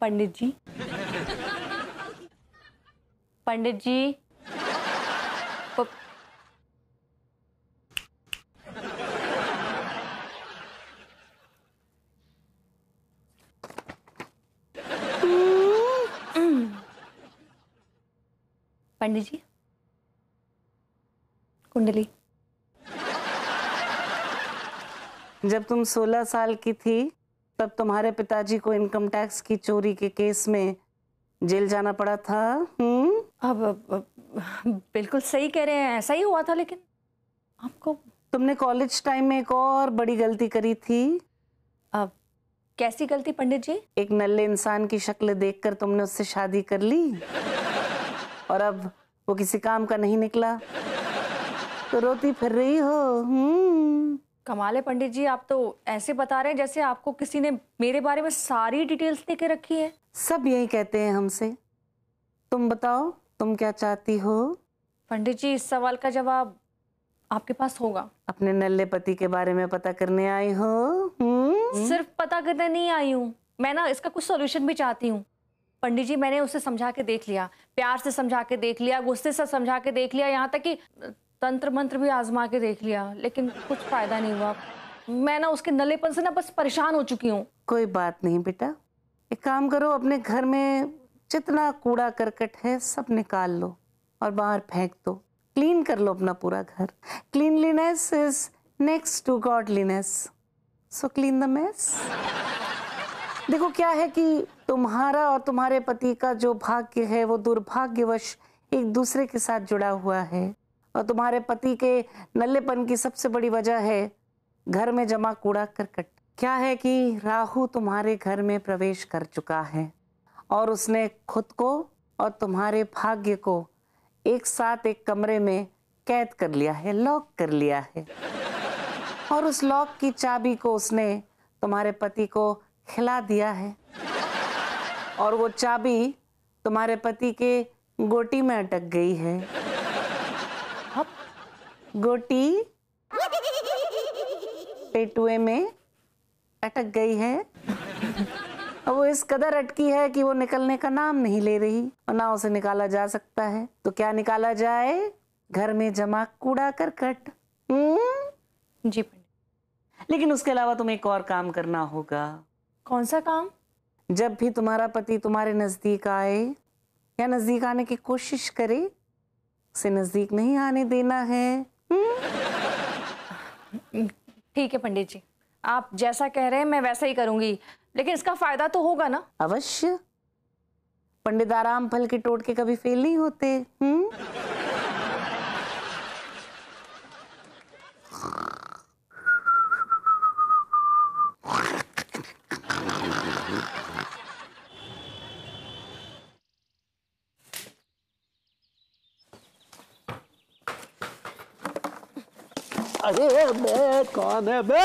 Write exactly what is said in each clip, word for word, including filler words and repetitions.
पंडित जी, पंडित जी, प... पंडित जी, कुंडली। जब तुम सोलह साल की थी तब तुम्हारे पिताजी को इनकम टैक्स की चोरी के केस में जेल जाना पड़ा था। हम्म अब, अब, अब बिल्कुल सही कह रहे हैं, ऐसा ही हुआ था। लेकिन आपको, तुमने कॉलेज टाइम में एक और बड़ी गलती करी थी। अब कैसी गलती पंडित जी? एक नल्ले इंसान की शक्ल देखकर तुमने उससे शादी कर ली और अब वो किसी काम का नहीं निकला तो रोती फिर रही हो। हम्म कमाल है पंडित जी, आप तो ऐसे बता रहे हैं जैसे आपको किसी ने मेरे बारे में सारी डिटेल्स दे के रखी है। सब यही कहते हैं हमसे। तुम बताओ, तुम क्या चाहती हो? पंडित जी, इस सवाल का जवाब आपके पास होगा। अपने नल्ले पति के बारे में पता करने आई हो? हम्म सिर्फ पता करने नहीं आई हूँ मैं ना, इसका कुछ सोल्यूशन भी चाहती हूँ। पंडित जी, मैंने उसे समझा के देख लिया, प्यार से समझा के देख लिया, गुस्से से समझा के देख लिया, यहाँ तक कि तंत्र मंत्र भी आजमा के देख लिया, लेकिन कुछ फायदा नहीं हुआ। मैं ना उसके नल्लेपन से ना बस परेशान हो चुकी हूँ। कोई बात नहीं बेटा, एक काम करो, अपने घर में जितना कूड़ा करकट है सब निकाल लो और बाहर फेंक दो। क्लीन कर लो अपना पूरा घर। Cleanliness is next to godliness, so clean the mess. देखो क्या है कि तुम्हारा और तुम्हारे पति का जो भाग्य है वो दुर्भाग्यवश एक दूसरे के साथ जुड़ा हुआ है और तुम्हारे पति के नल्लेपन की सबसे बड़ी वजह है घर में जमा कूड़ा करकट। क्या है कि राहु तुम्हारे घर में प्रवेश कर चुका है और उसने खुद को और तुम्हारे भाग्य को एक साथ एक कमरे में कैद कर लिया है, लॉक कर लिया है और उस लॉक की चाबी को उसने तुम्हारे पति को खिला दिया है और वो चाबी तुम्हारे पति के गोटी में अटक गई है। गोटी पेटुए में अटक गई है और वो इस कदर अटकी है कि वो निकलने का नाम नहीं ले रही और ना उसे निकाला जा सकता है। तो क्या निकाला जाए? घर में जमा कूड़ा करकट। हम्म जी पंडित, लेकिन उसके अलावा तुम्हें एक और काम करना होगा। कौन सा काम? जब भी तुम्हारा पति तुम्हारे नजदीक आए या नजदीक आने की कोशिश करे, उसे नजदीक नहीं आने देना है। ठीक है पंडित जी, आप जैसा कह रहे हैं मैं वैसा ही करूंगी, लेकिन इसका फायदा तो होगा ना? अवश्य। पंडित आरामफल के टोटके कभी फेल नहीं होते। हम्म अरे बे, कौन है बे?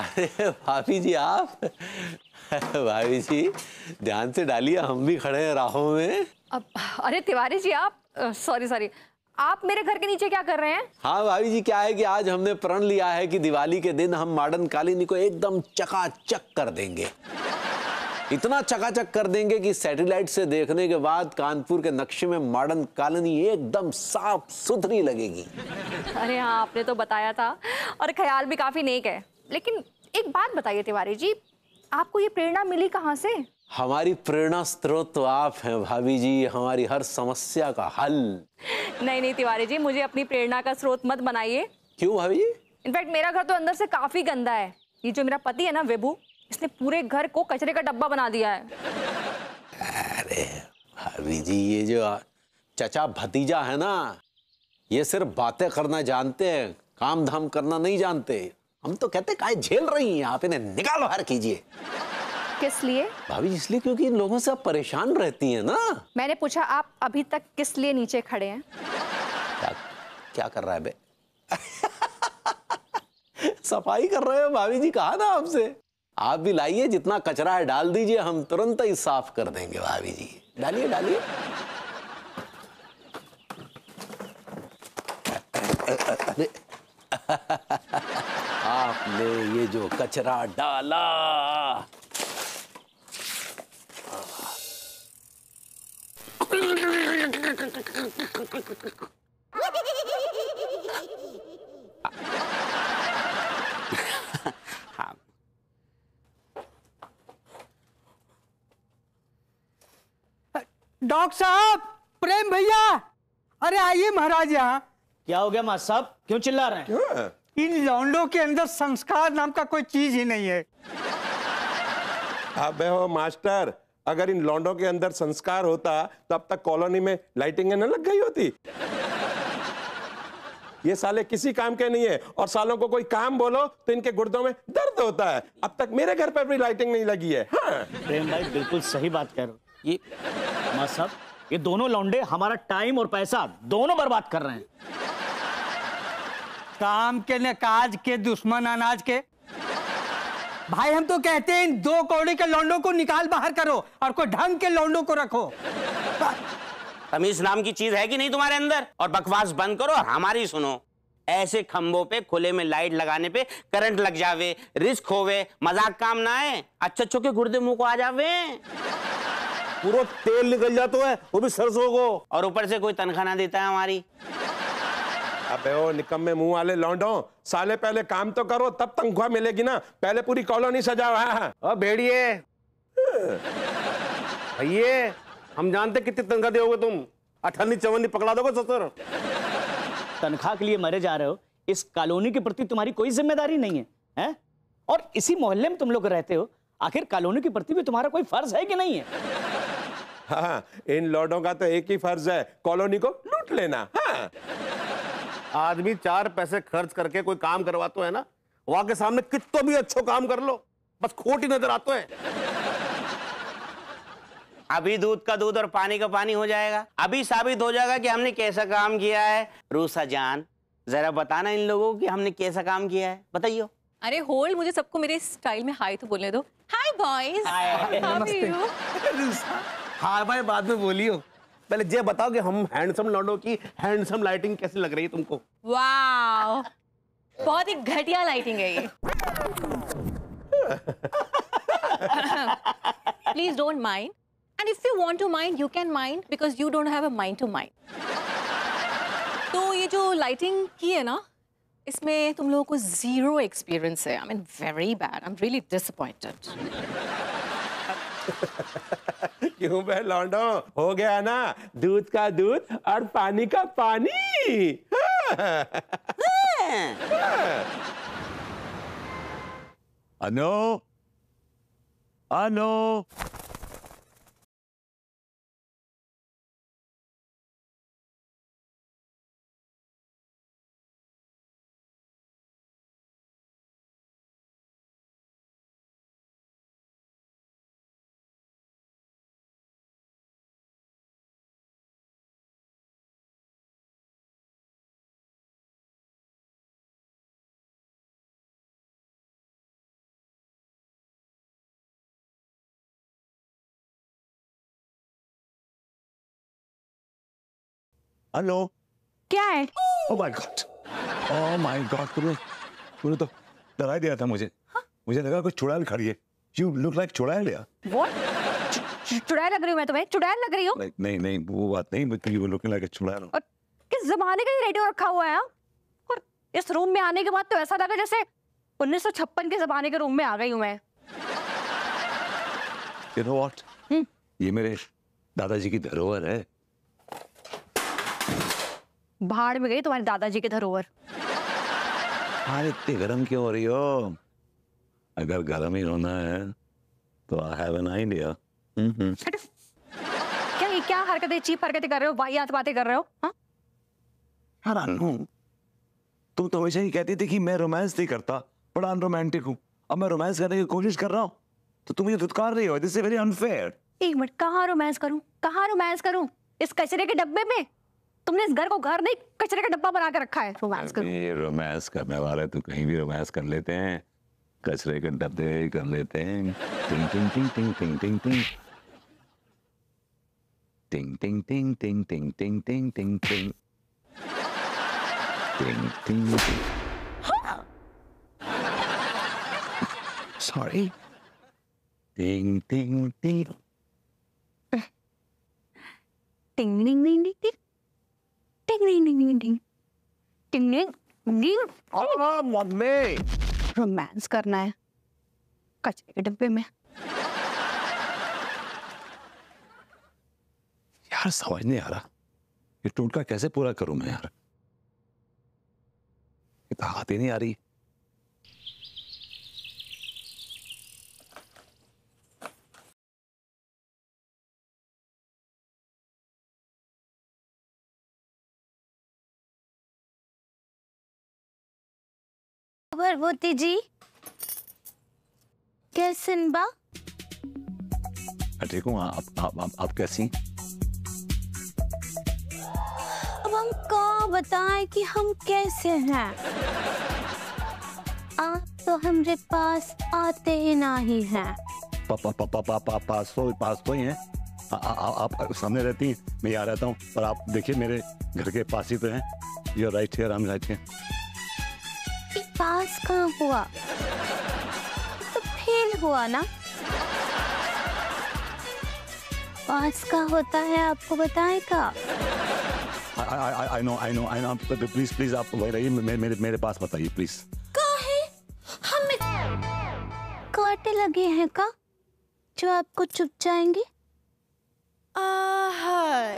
अरे भाभी जी आप, भाभी जी ध्यान से डालिए, हम भी खड़े हैं राहों में। अब अरे तिवारी जी आप, सॉरी सॉरी, आप मेरे घर के नीचे क्या कर रहे हैं? हाँ भाभी जी, क्या है कि आज हमने प्रण लिया है कि दिवाली के दिन हम मॉडर्न कॉलोनी को एकदम चकाचक कर देंगे। इतना चकाचक कर देंगे कि सैटेलाइट से देखने के बाद कानपुर के नक्शे में मॉडर्न कॉलोनी एकदम साफ सुथरी लगेगी। अरे हाँ, आपने तो बताया था और ख्याल भी काफी नेक है। लेकिन एक बात बताइए तिवारी जी, आपको ये प्रेरणा मिली कहाँ से? हमारी प्रेरणा स्रोत तो आप हैं भाभी जी, हमारी हर समस्या का हल। नहीं नहीं तिवारी जी, मुझे अपनी प्रेरणा का स्रोत मत बनाइए। क्यों भाभी जी? इनफैक्ट मेरा घर तो अंदर से काफी गंदा है। ये जो मेरा पति है ना विभू, इसने पूरे घर को कचरे का डब्बा बना दिया है। अरे भाभी जी, ये जो चचा भतीजा है ना, ये सिर्फ बातें करना जानते हैं, काम धाम करना नहीं जानते। हम तो कहते काहे झेल रही हैं आप, इन्हें निकालो, हर कीजिए। किस लिए भाभी जी? इसलिए क्योंकि इन लोगों से आप परेशान रहती हैं ना। मैंने पूछा आप अभी तक किस लिए नीचे खड़े हैं? क्या, क्या कर रहा है बे? सफाई कर रहे हो भाभी जी, कहा ना आपसे। आप भी लाइए, जितना कचरा है डाल दीजिए, हम तुरंत ही साफ कर देंगे। भाभी जी डालिए डालिए। आपने हमने ये जो कचरा डाला, डॉक्टर साहब, प्रेम भैया, अरे आइए महाराज। यहाँ क्या हो गया महाराज साहब, क्यों चिल्ला रहे हैं? क्यों? इन लौंडों के अंदर संस्कार नाम का कोई चीज ही नहीं है। अबे हो मास्टर, अगर इन लौंडों के अंदर संस्कार होता तो अब तक कॉलोनी में लाइटिंग न लग गई होती। ये साले किसी काम के नहीं है, और सालों को कोई काम बोलो तो इनके गुर्दों में दर्द होता है। अब तक मेरे घर पर भी लाइटिंग नहीं लगी है। हाँ। प्रेम भाई बिल्कुल सही बात कह रहे हो। ये मां साहब, ये दोनों लौंडे हमारा टाइम और पैसा दोनों बर्बाद कर रहे हैं। काम के न काज के दुश्मन अनाज के। भाई हम तो कहते हैं इन दो कौड़ी के लौंडों को निकाल बाहर करो और कोई ढंग के लौंडों को रखो। तमीज नाम की चीज है कि नहीं तुम्हारे अंदर? और बकवास बंद करो और हमारी सुनो। ऐसे खंभों पे खुले में लाइट लगाने पे करंट लग जावे, रिस्क होवे, मजाक काम ना आए, अच्छे अच्छो के गुर्दे मुंह को आ जावे, पूरा तेल निकल जाता है, वो भी सरसों को, और ऊपर से कोई तनख्वाह ना देता है हमारी। अबे ओ निकम्मे मुंह वाले लौंडों, साले पहले काम तो करो तब तनख्वाह मिलेगी ना, पहले पूरी कॉलोनी सजाओ। हाँ। ओ भेड़िए भैया, हम जानते कितनी तनख्वाह दोगे तुम, अठन्नी चवन्नी पकड़ा दोगे ससुर। तनख्वाह के लिए मरे जा रहे हो, इस कॉलोनी के प्रति तुम्हारी कोई जिम्मेदारी नहीं है, है? और इसी मोहल्ले में तुम लोग रहते हो, आखिर कॉलोनी के प्रति भी तुम्हारा कोई फर्ज है कि नहीं है? हाँ, इन लौंडों का तो एक ही फर्ज है, कॉलोनी को लूट लेना। हाँ। आदमी चार पैसे खर्च करके कोई काम करवा तो है ना, वहां के सामने कितना भी अच्छो काम कर लो, बस खोटी नजर आते हैं। अभी दूध का दूध और पानी का पानी हो जाएगा, अभी साबित हो जाएगा कि हमने कैसा काम किया है। रूसा जान, जरा बताना इन लोगों कि हमने कैसा काम किया है, बताइयो। अरे होल्ड, मुझे सबको मेरे स्टाइल में हाय तो बोलने दो। हाय बॉयज। हाय भाई, बाद में बोलियो, पहले ये बताओ कि हम हैंडसम लौंडों की हैंडसम लाइटिंग कैसी लग रही है तुमको? वाव, बहुत ही घटिया लाइटिंग है ये। Please don't mind, and if you want to mind you can mind, because you don't have a mind to mind. तो ये जो लाइटिंग की है ना, इसमें तुम लोगों को जीरो एक्सपीरियंस है। I mean very bad, I am really disappointed. क्यों बे लौंडो, हो गया ना दूध का दूध और पानी का पानी। अनु, अनु, हेलो, क्या है? Oh my God, oh my God, तूने तूने तो डरा दिया था मुझे। हा? मुझे लगा कोई चुड़ैल खड़ी है। यू लुक लाइक चुड़ैल। चुड़ैल लग रही हूँ मैं तुम्हें? चुड़ैल लग रही हूँ? like, नहीं नहीं वो बात नहीं, but you looking like a चुड़ैल। और किस जमाने का ये रेडियो रखा हुआ है? और इस रूम में आने के बाद तो ऐसा लगा जैसे उन्नीस सौ छप्पन के जमाने के रूम में आ गई हूँ मैं। you know what? हुँ? ये मेरे दादाजी की धरोहर है। भाड़ में गई तुम्हारे दादाजी के धरोहर। अरे इतने गरम क्यों हो रही हो? अगर गरम ही होना है तो I have an idea। क्या ये क्या हरकतें, चीप हरकतें कर रहे हो, वाहियात बातें कर रहे हो? हाँ? यार अनु, तुम तो हमेशा ही कहती थी कि मैं रोमांस नहीं करता, बड़ा अनरोमांटिक हूँ। अब मैं रोमांस करने की कोशिश कर रहा हूँ तो तुम मुझे धुतकार रही हो। This is very unfair. एक मिनट, कहाँ रोमांस करूँ, कहाँ रोमांस करूँ? इस कचरे के डब्बे में? तुमने इस घर को घर नहीं, कचरे का डब्बा बना के रखा है। रोमांस करो। ये रोमांस करने वाले तो कहीं भी रोमांस कर लेते हैं, कचरे के डब्बे कर लेते हैं। टिंग टिंग टिंग टिंग टिंग टिंग टिंग टिंग टिंग टिंग टिंग टिंग टिंग टिंग टिंग टिंग टिंग टिंग। Sorry. Ding, ding, ding. Uh, ding, ding, ding, ding, ding. Ding, ding, ding, ding, ding. Ding, ding, ding. Oh, mummy. Romance करना है कचरे के डब्बे में। यार समझ नहीं आ रहा ये टूटका कैसे पूरा करूं मैं यार। ये ताकत ही नहीं आ रही। भगवती जी कैसे बा? ठीक हूँ। आप आप आप, आप कैसी? अब हम को बताएं कि हम कैसे हैं। आप तो हमारे पास आते ही ना ही हैं। पापा पापा पापा पास तो पास तो ही हैं। आप सामने रहती हैं, मैं यहाँ रहता हूँ, पर आप देखिए मेरे घर के पास ही तो हैं। You're right here, I'm right here। पास कहाँ हुआ? तो फेल हुआ ना। पास का होता है आपको बताएगा। I know, I know, I know। Please, please आप वही रहिए, मेरे मेरे पास बताइए, please। काहे? हमें कांटे लगे हैं का? जो आपको चुप जाएंगे? आह।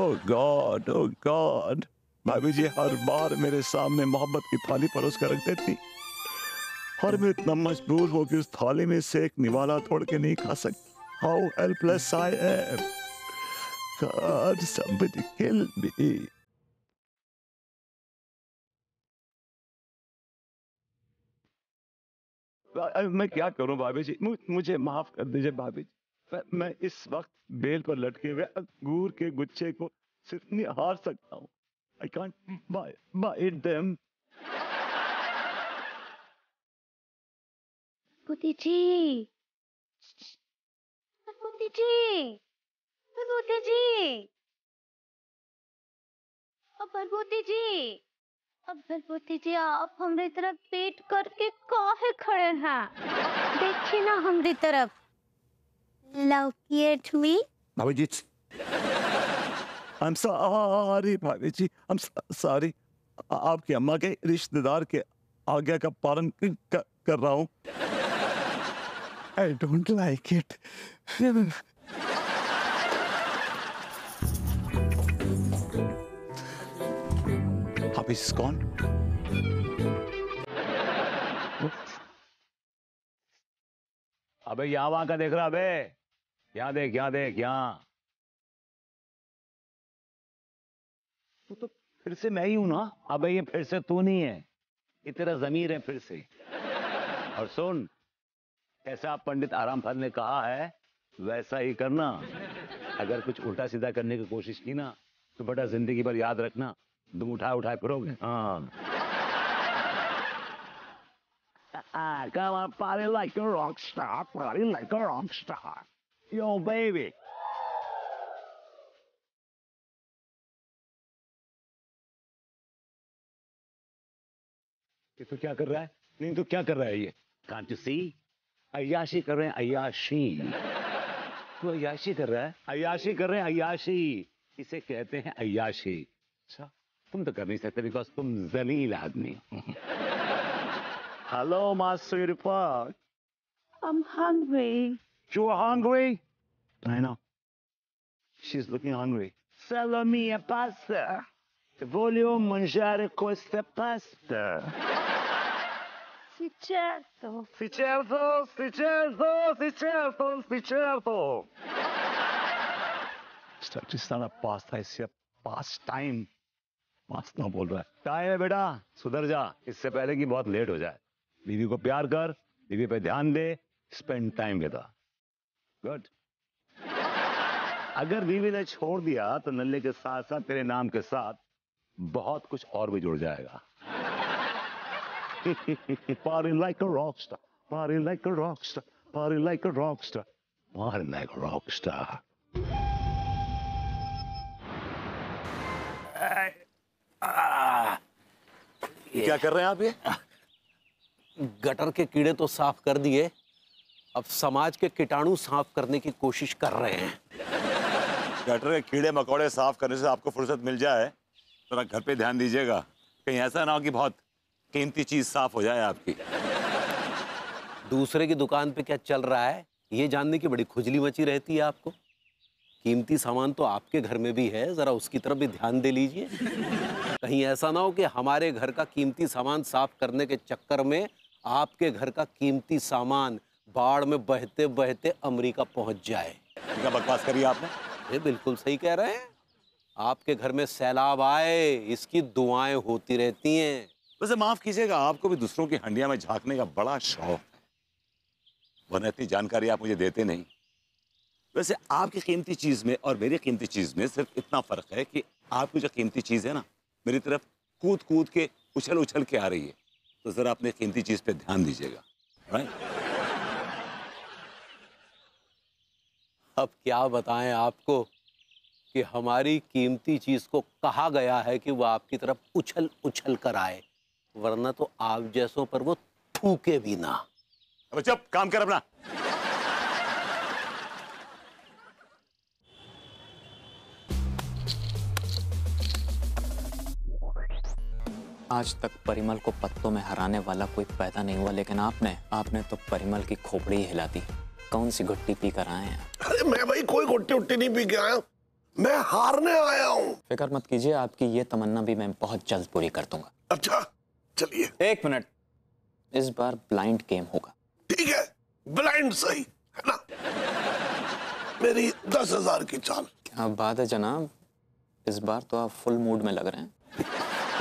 Oh God, oh God। भाभी जी हर बार मेरे सामने मोहब्बत की थाली परोस कर रखते थी और मैं इतना मजबूर हो कि उस थाली में से एक निवाला तोड़ के नहीं खा सकती। How helpless I am। God, somebody kill me। मैं क्या करूं भाभी जी, मुझे माफ कर दीजिए भाभी जी। मैं इस वक्त बेल पर लटके हुए अंगूर के गुच्छे को सिर्फ निहार सकता हूँ। I can't buy buy them। Bhagwati जी, भगवती जी, भगवती जी, अब भगवती जी, अब भगवती जी आप हमारी तरफ पेट करके काहे खड़े हैं? देखिए ना हमारी तरफ। Love at me। भाभी जी I'm sorry भाभी जी, I'm sorry। आपकी अम्मा के रिश्तेदार के आज्ञा का पालन कर, कर रहा हूँ। I don't like it। Hafiz is gone। अबे यहाँ वहाँ का देख रहा, अबे यहाँ देख, यहाँ देख, यहाँ। तू तो फिर से मैं ही हूं ना। अबे ये फिर से तू नहीं है, ये तेरा ज़मीर है फिर से। और सुन, ऐसा पंडित आरामफल ने कहा है वैसा ही करना। अगर कुछ उल्टा सीधा करने की कोशिश की ना तो बेटा जिंदगी भर याद रखना तुम उठाए उठाए फिरोगे। हाँ Come on, party like a rock star, party like a rock star, yo baby। ये तो क्या कर रहा है? नहीं तो क्या कर रहा है ये? Can't you see? अय्याशी कर रहे हैं, अय्याशी। तू अय्याशी कर रहा है, अय्याशी कर रहे हैं, अय्याशी। इसे कहते हैं अय्याशी। अच्छा, तुम तो कर नहीं सकते बिकॉज तुम जलील आदमी। Hello, my sweetheart। I'm hungry। You are hungry? I know। She's looking hungry। Sell me a pasta। Voglio mangiare questa pasta। Si certo, si certo, si certo, si certo, si certo। It's not a pasta, it's a past time। Pasta बोल रहा है। Time है बेटा, सुधर जा इससे पहले कि बहुत लेट हो जाए। बीवी को प्यार कर, बीवी पे ध्यान दे, spend time with her. Good. अगर बीवी ने छोड़ दिया तो नल्ले के साथ साथ तेरे नाम के साथ बहुत कुछ और भी जुड़ जाएगा। Party like a rockstar, party like a rockstar, party like a rockstar, party like a rockstar। क्या कर रहे हैं आप ये? गटर के कीड़े तो साफ कर दिए, अब समाज के कीटाणु साफ करने की कोशिश कर रहे हैं। गटर के कीड़े मकोड़े साफ करने से आपको फुर्सत मिल जाए तो घर पे ध्यान दीजिएगा, कहीं ऐसा ना हो कि बहुत कीमती चीज साफ हो जाए आपकी। दूसरे की दुकान पे क्या चल रहा है ये जानने की बड़ी खुजली मची रहती है आपको। कीमती सामान तो आपके घर में भी है, जरा उसकी तरफ भी ध्यान दे लीजिए। कहीं ऐसा ना हो कि हमारे घर का कीमती सामान साफ करने के चक्कर में आपके घर का कीमती सामान बाढ़ में बहते बहते अमेरिका पहुंच जाए। क्या बकवास करी आपने। ये बिल्कुल सही कह रहे हैं, आपके घर में सैलाब आए इसकी दुआएं होती रहती हैं। वैसे माफ कीजिएगा, आपको भी दूसरों की हंडिया में झांकने का बड़ा शौक है, वरना इतनी जानकारी आप मुझे देते नहीं। वैसे आपकी कीमती चीज में और मेरी कीमती चीज में सिर्फ इतना फर्क है कि आपकी जो कीमती चीज है ना, मेरी तरफ कूद कूद के उछल उछल के आ रही है, तो जरा अपने कीमती चीज पे ध्यान दीजिएगा। अब क्या बताएं आपको कि हमारी कीमती चीज को कहा गया है कि वह आपकी तरफ उछल उछल कर आए, वरना तो आप जैसों पर वो थूके भी ना। अब चुप, काम कर अपना। आज तक परिमल को पत्तों में हराने वाला कोई पैदा नहीं हुआ, लेकिन आपने आपने तो परिमल की खोपड़ी ही हिला दी। कौन सी घुट्टी पी कर आए हैं? अरे मैं भाई कोई घुट्टी उट्टी नहीं पी के आया, मैं हारने आया हूँ। फिक्र मत कीजिए, आपकी ये तमन्ना भी मैं बहुत जल्द पूरी कर दूंगा। अच्छा चलिए। एक मिनट, इस बार ब्लाइंड गेम होगा। ठीक है, ब्लाइंड सही है ना। मेरी दस हजार की चाल। क्या बात है जनाब, इस बार तो आप फुल मूड में लग रहे हैं।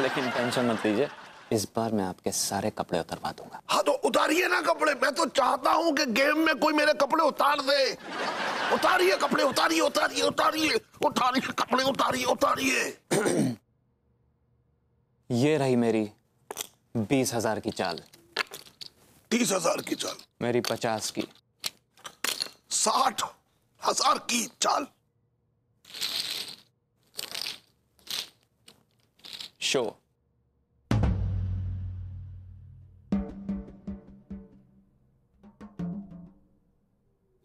लेकिन टेंशन मत लीजिए, इस बार मैं आपके सारे कपड़े उतरवा दूंगा। हाँ तो उतारिए ना कपड़े, मैं तो चाहता हूँ कि गेम में कोई मेरे कपड़े उतार दे। उतारिए कपड़े, उतारिए उतारिए उतारिए उतारिए कपड़े, उतारिए उतारिए। ये रही मेरी बीस हजार की चाल। तीस हजार की चाल। मेरी पचास की। साठ हजार की चाल। शो।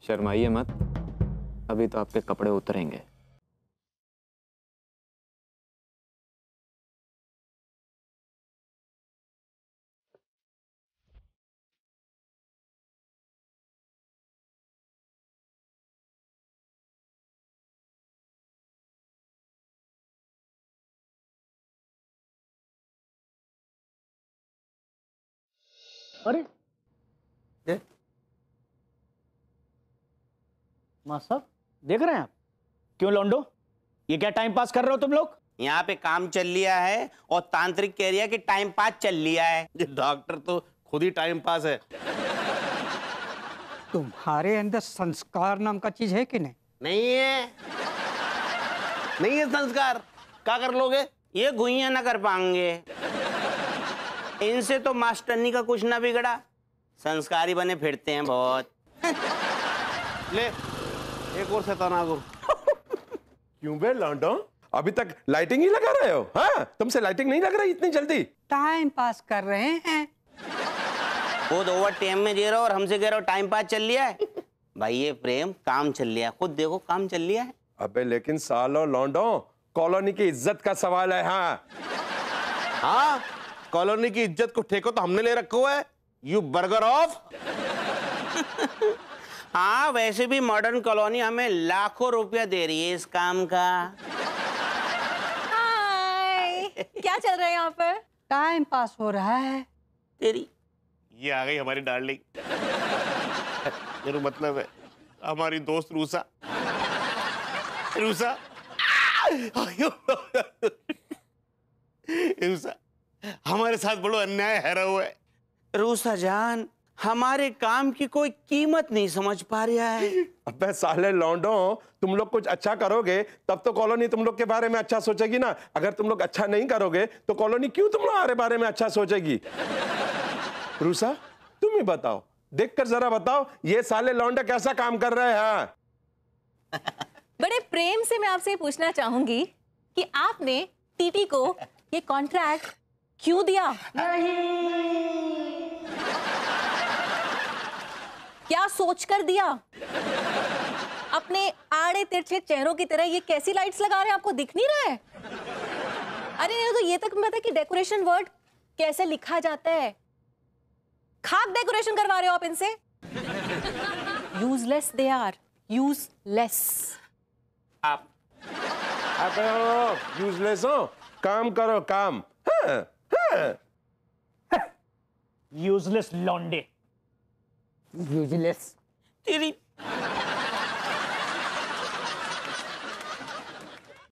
शर्माइए मत, अभी तो आपके कपड़े उतरेंगे। अरे दे मां साहब, देख रहे हैं आप? क्यों लौंडो, ये क्या टाइम पास कर रहे हो तुम लोग? यहाँ पे काम चल लिया है और तांत्रिक कह रही है कि टाइम पास चल लिया है। डॉक्टर तो खुद ही टाइम पास है। तुम्हारे अंदर संस्कार नाम का चीज है कि नहीं? नहीं है, नहीं है संस्कार। क्या कर लोगे, ये गुइयां ना कर पाएंगे। इनसे तो मास्टरनी का कुछ ना बिगड़ा, संस्कारी बने फिरते हैं बहुत। ले एक और शैताना को। क्यों बे लौंडो, अभी तक लाइटिंग ही लगा रहे हो? हाँ तुमसे लाइटिंग नहीं लग रही इतनी जल्दी। टाइम पास कर रहे हैं, खुद ओवर टाइम में दे रहे हो और हमसे कह रहे हो टाइम पास चल लिया है। भाई ये प्रेम काम चल लिया, खुद देखो काम चल लिया है। अबे लेकिन सालो लौंडो, कॉलोनी की इज्जत का सवाल है। हाँ हाँ, कॉलोनी की इज्जत को ठेको तो हमने ले रखा है, यू बर्गर ऑफ। हाँ वैसे भी मॉडर्न कॉलोनी हमें लाखों रुपया दे रही है इस काम का। हाय क्या चल रहा है यहाँ पर? टाइम पास हो रहा है। तेरी ये आ गई हमारी डार्लिंग। मेरा मतलब है हमारी दोस्त रूसा। रूसा रूसा हमारे साथ बड़ो अन्याय है रहा है। रूसा जान हमारे काम की कोई कीमत नहीं समझ पा रहा है। अबे साले लौंडो, तुम लोग कुछ अच्छा करोगे तब तो कॉलोनी तुम लोग के बारे में अच्छा सोचेगी ना। अगर तुम लोग अच्छा नहीं करोगे तो कॉलोनी क्यों तुम लोग हमारे बारे में अच्छा सोचेगी? रूसा तुम ही बताओ, देखकर जरा बताओ ये साले लौंडा कैसा काम कर रहे हैं। बड़े प्रेम से मैं आपसे पूछना चाहूंगी कि आपने टीटी को ये कॉन्ट्रैक्ट क्यों दिया? नहीं। क्या सोचकर दिया? अपने आड़े तिरछे चेहरों की तरह ये कैसी लाइट्स लगा रहे हैं, आपको दिख नहीं रहा है? अरे नहीं तो ये तक पता कि डेकोरेशन वर्ड कैसे लिखा जाता है। खाक डेकोरेशन करवा रहे हो आप इनसे। Useless they are, useless. आप आप यूजलेस हो, काम करो काम। यूजलेस लौंडे, यूजलेस तेरी